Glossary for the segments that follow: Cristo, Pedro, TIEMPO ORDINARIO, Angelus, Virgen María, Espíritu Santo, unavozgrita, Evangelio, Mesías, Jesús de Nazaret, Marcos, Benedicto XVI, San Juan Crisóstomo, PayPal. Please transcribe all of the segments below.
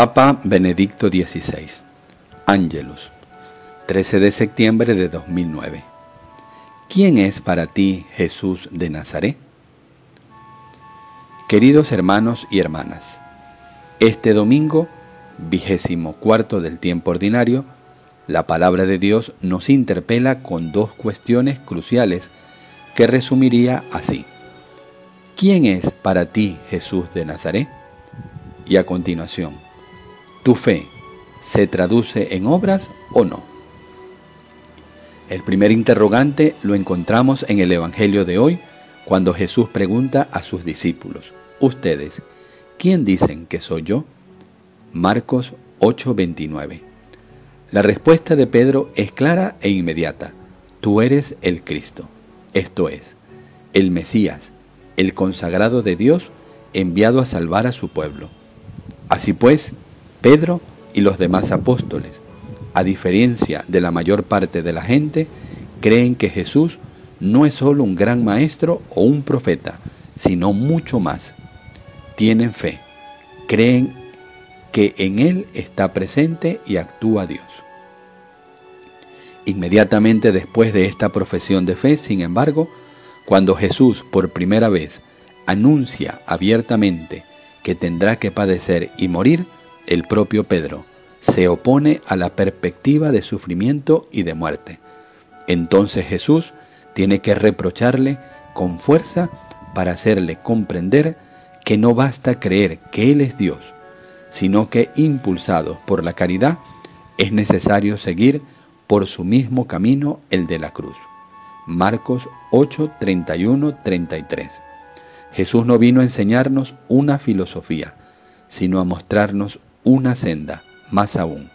Papa Benedicto XVI. Angelus, 13 de septiembre de 2009. ¿Quién es para ti Jesús de Nazaret? Queridos hermanos y hermanas, este domingo, 24 del tiempo ordinario, la palabra de Dios nos interpela con dos cuestiones cruciales que resumiría así: ¿quién es para ti Jesús de Nazaret? Y a continuación, ¿tu fe se traduce en obras o no? El primer interrogante lo encontramos en el Evangelio de hoy, cuando Jesús pregunta a sus discípulos: ¿ustedes quién dicen que soy yo? Marcos 8:29. La respuesta de Pedro es clara e inmediata: tú eres el Cristo, esto es, el Mesías, el consagrado de Dios, enviado a salvar a su pueblo. Así pues, Pedro y los demás apóstoles, a diferencia de la mayor parte de la gente, creen que Jesús no es solo un gran maestro o un profeta, sino mucho más. Tienen fe, creen que en él está presente y actúa Dios. Inmediatamente después de esta profesión de fe, sin embargo, cuando Jesús por primera vez anuncia abiertamente que tendrá que padecer y morir, el propio Pedro se opone a la perspectiva de sufrimiento y de muerte. Entonces Jesús tiene que reprocharle con fuerza para hacerle comprender que no basta creer que él es Dios, sino que, impulsado por la caridad, es necesario seguir por su mismo camino, el de la cruz. Marcos 8:31-33. Jesús no vino a enseñarnos una filosofía, sino a mostrarnos una senda, más aún,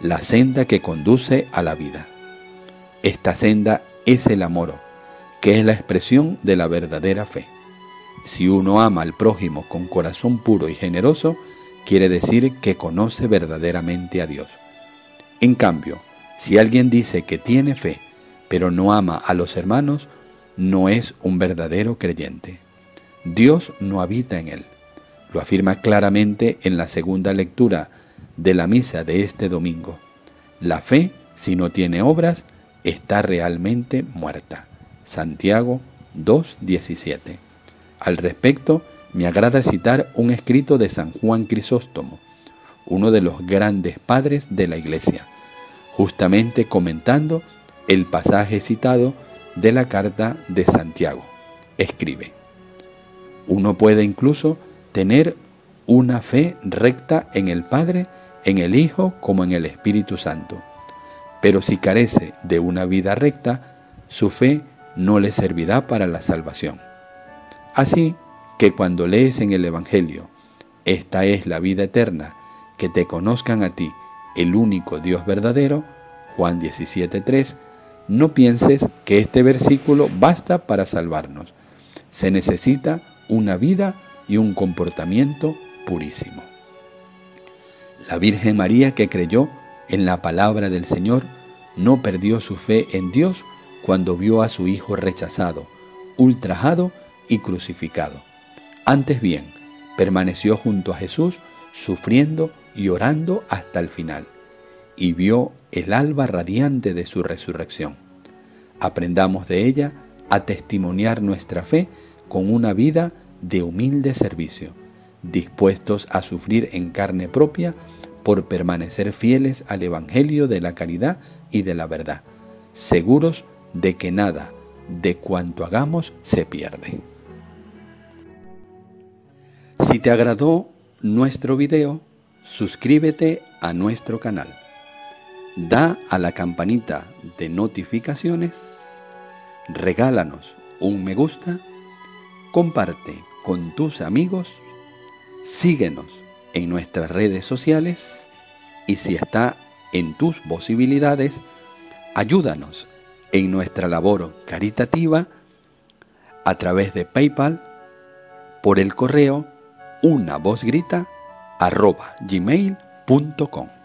la senda que conduce a la vida. Esta senda es el amor, que es la expresión de la verdadera fe. Si uno ama al prójimo con corazón puro y generoso, quiere decir que conoce verdaderamente a Dios. En cambio, si alguien dice que tiene fe, pero no ama a los hermanos, no es un verdadero creyente. Dios no habita en él. Lo afirma claramente en la segunda lectura de la misa de este domingo. La fe, si no tiene obras, está realmente muerta. Santiago 2:17. Al respecto, me agrada citar un escrito de San Juan Crisóstomo, uno de los grandes padres de la Iglesia, justamente comentando el pasaje citado de la carta de Santiago. Escribe: uno puede incluso tener una fe recta en el Padre, en el Hijo, como en el Espíritu Santo. Pero si carece de una vida recta, su fe no le servirá para la salvación. Así que cuando lees en el Evangelio: esta es la vida eterna, que te conozcan a ti, el único Dios verdadero, Juan 17:3, no pienses que este versículo basta para salvarnos. Se necesita una vida y un comportamiento purísimo. La Virgen María, que creyó en la palabra del Señor, no perdió su fe en Dios cuando vio a su hijo rechazado, ultrajado y crucificado. Antes bien, permaneció junto a Jesús, sufriendo y orando hasta el final, y vio el alba radiante de su resurrección. Aprendamos de ella a testimoniar nuestra fe con una vida de humilde servicio, dispuestos a sufrir en carne propia por permanecer fieles al Evangelio de la caridad y de la verdad, seguros de que nada de cuanto hagamos se pierde. Si te agradó nuestro video, suscríbete a nuestro canal, da a la campanita de notificaciones, regálanos un me gusta, comparte con tus amigos, síguenos en nuestras redes sociales y, si está en tus posibilidades, ayúdanos en nuestra labor caritativa a través de PayPal por el correo unavozgrita@gmail.com.